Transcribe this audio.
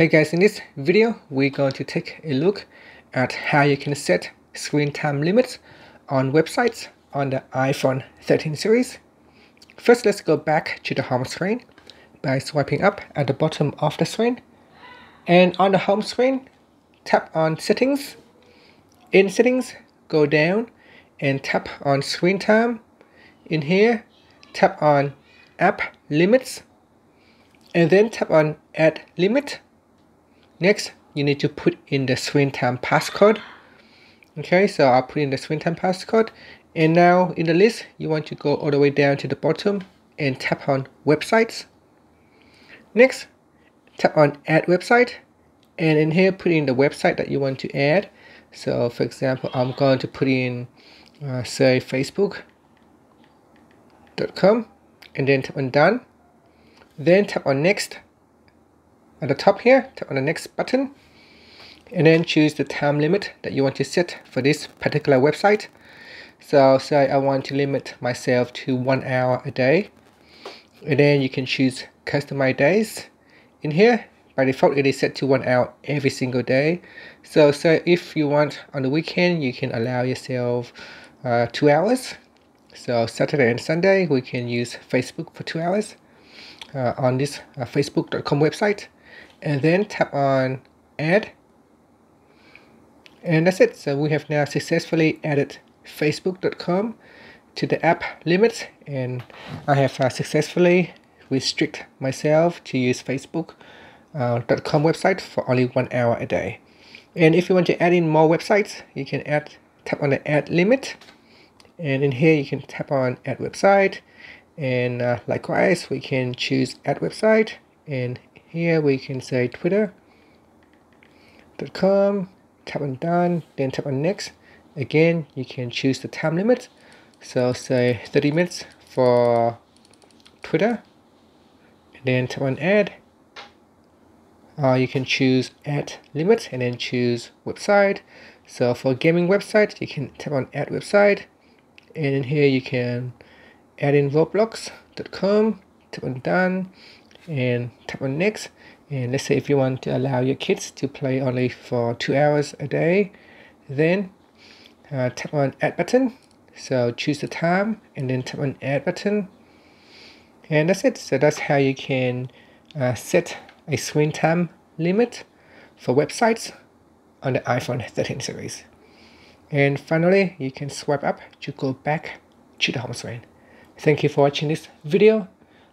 Hey guys, in this video, we're going to take a look at how you can set screen time limits on websites on the iPhone 13 series. First, let's go back to the home screen by swiping up at the bottom of the screen. And on the home screen, tap on Settings. In Settings, go down and tap on Screen Time. In here, tap on App Limits. And then tap on Add Limit. Next, you need to put in the screen time passcode. Okay, so I'll put in the screen time passcode. And now in the list, you want to go all the way down to the bottom and tap on Websites. Next, tap on Add Website. And in here, put in the website that you want to add. So for example, I'm going to put in, say, Facebook.com. And then tap on Done. Then tap on Next. At the top here, tap on the Next button, and then choose the time limit that you want to set for this particular website. So say I want to limit myself to 1 hour a day, and then you can choose customize days. In here, by default, it is set to 1 hour every single day. So say if you want on the weekend, you can allow yourself 2 hours. So Saturday and Sunday, we can use Facebook for 2 hours on this Facebook.com website. And then tap on Add, and that's it. So we have now successfully added Facebook.com to the app limits, and I have successfully restrict myself to use Facebook.com website for only 1 hour a day. And if you want to add in more websites, you can tap on the Add Limit, and in here you can tap on Add Website, and likewise we can choose Add Website. And here we can say Twitter.com, tap on Done, then tap on Next. Again, you can choose the time limit. So say 30 minutes for Twitter, and then tap on Add. You can choose Add Limit and then choose Website. So for gaming website, you can tap on Add Website, and in here you can add in Roblox.com, tap on Done, and tap on Next. And let's say if you want to allow your kids to play only for 2 hours a day, then tap on Add button. So choose the time and then tap on Add button, and that's it. So that's how you can set a screen time limit for websites on the iPhone 13 series. And finally, you can swipe up to go back to the home screen. Thank you for watching this video.